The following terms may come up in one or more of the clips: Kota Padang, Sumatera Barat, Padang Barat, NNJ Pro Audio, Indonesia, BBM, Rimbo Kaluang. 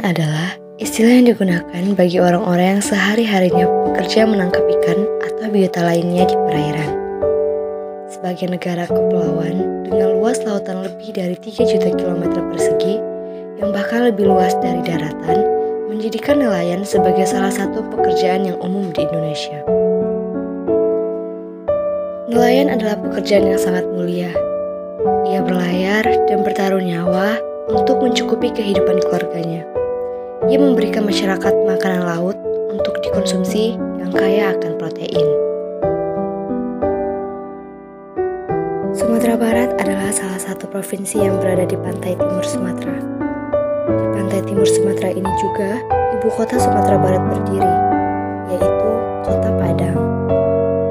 Penangkaran adalah istilah yang digunakan bagi orang-orang yang sehari-harinya bekerja menangkap ikan atau biota lainnya di perairan. Sebagai negara kepulauan dengan luas lautan lebih dari 3 juta kilometer persegi, yang bahkan lebih luas dari daratan, menjadikan nelayan sebagai salah satu pekerjaan yang umum di Indonesia. Nelayan adalah pekerjaan yang sangat mulia. Ia berlayar dan bertaruh nyawa untuk mencukupi kehidupan keluarganya. Ia memberikan masyarakat makanan laut untuk dikonsumsi yang kaya akan protein. Sumatera Barat adalah salah satu provinsi yang berada di pantai timur Sumatera. Di pantai timur Sumatera ini juga ibu kota Sumatera Barat berdiri, yaitu Kota Padang.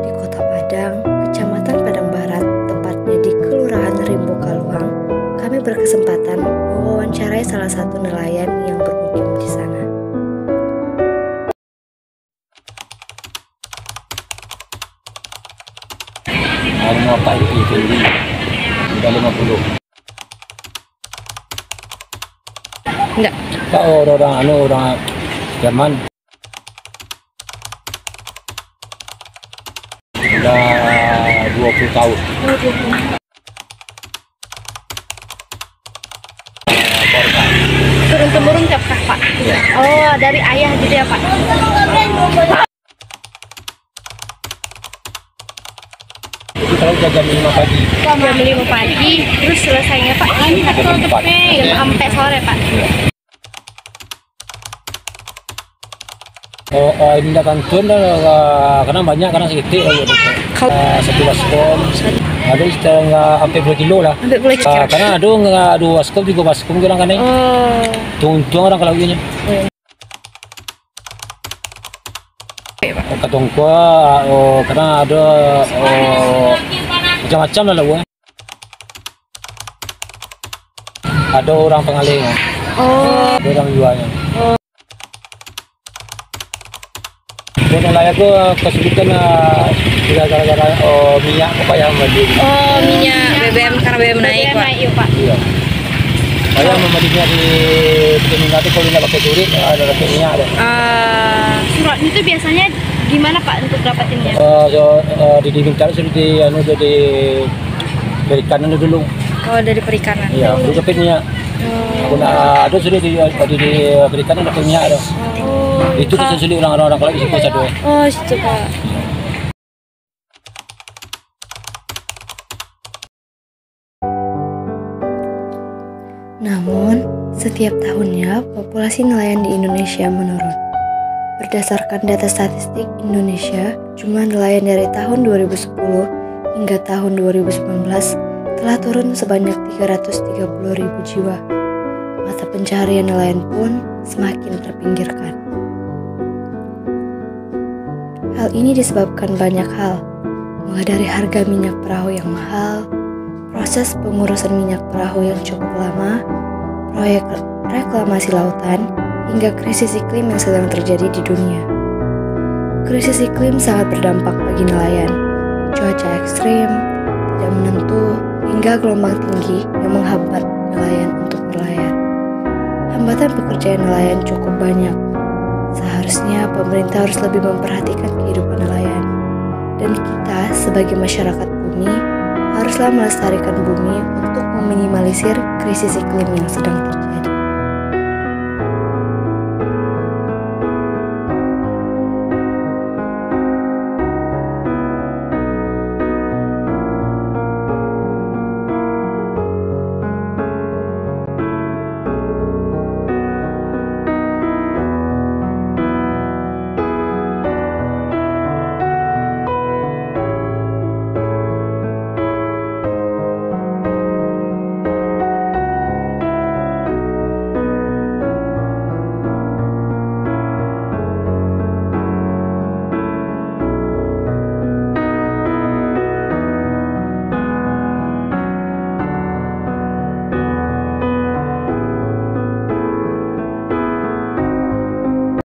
Di Kota Padang, Kecamatan Padang Barat, tepatnya di Kelurahan Rimbo Kaluang, kami berkesempatan mewawancarai salah satu nelayan yang bermukim di sana. Harimau Taiti tinggi, sudah 50. Enggak. Tahu orang Jerman. Sudah 20 tahun. Turun-temurun capkah, Pak? Ya. Oh, dari ayah gitu ya, Pak? Jadi kalau jam 5 pagi? Jam 5 pagi, terus selesainya, Pak? Jam 4. Sampai sore, Pak? Iya. Ini datang turun, karena banyak, karena sedikit. Satu baskom, aduh setelah nggak sampai 10 kilo lah. Karena aduh nggak 2 baskom, 3 baskom kurang kan? Oh. Tung orang kalau gini. Katongkua, karena ada macam-macam lah gua. Ada orang pengalingnya, ada orang jualnya. Nelayan tuh kesulitan gara-gara minyak, apa yang mandi? Oh, minyak BBM, karena BBM naik, Pak. Iya. Saya memandinya di peminat itu kalau tidak pakai curi ada minyak ada. Surat itu biasanya gimana, Pak, untuk dapatinnya? Diminta seperti dari perikanan dulu. Oh, dari perikanan. Iya, dulu dapat minyak. Ada sudah di perikanan dapat minyak ada. Itu kesulitan orang-orang kalau ikut satu. Oh, situ, Pak. Namun, setiap tahunnya populasi nelayan di Indonesia menurun. Berdasarkan data statistik Indonesia, jumlah nelayan dari tahun 2010 hingga tahun 2019 telah turun sebanyak 330.000 jiwa. Mata pencarian nelayan pun semakin terpinggirkan. Hal ini disebabkan banyak hal, mulai dari harga minyak perahu yang mahal, proses pengurusan minyak perahu yang cukup lama, proyek reklamasi lautan, hingga krisis iklim yang sedang terjadi di dunia. Krisis iklim sangat berdampak bagi nelayan. Cuaca ekstrim, tidak menentu, hingga gelombang tinggi yang menghambat nelayan untuk berlayar. Hambatan pekerjaan nelayan cukup banyak. Seharusnya pemerintah harus lebih memperhatikan kehidupan nelayan. Dan kita sebagai masyarakat bumi haruslah melestarikan bumi untuk meminimalisir krisis iklim yang sedang terjadi.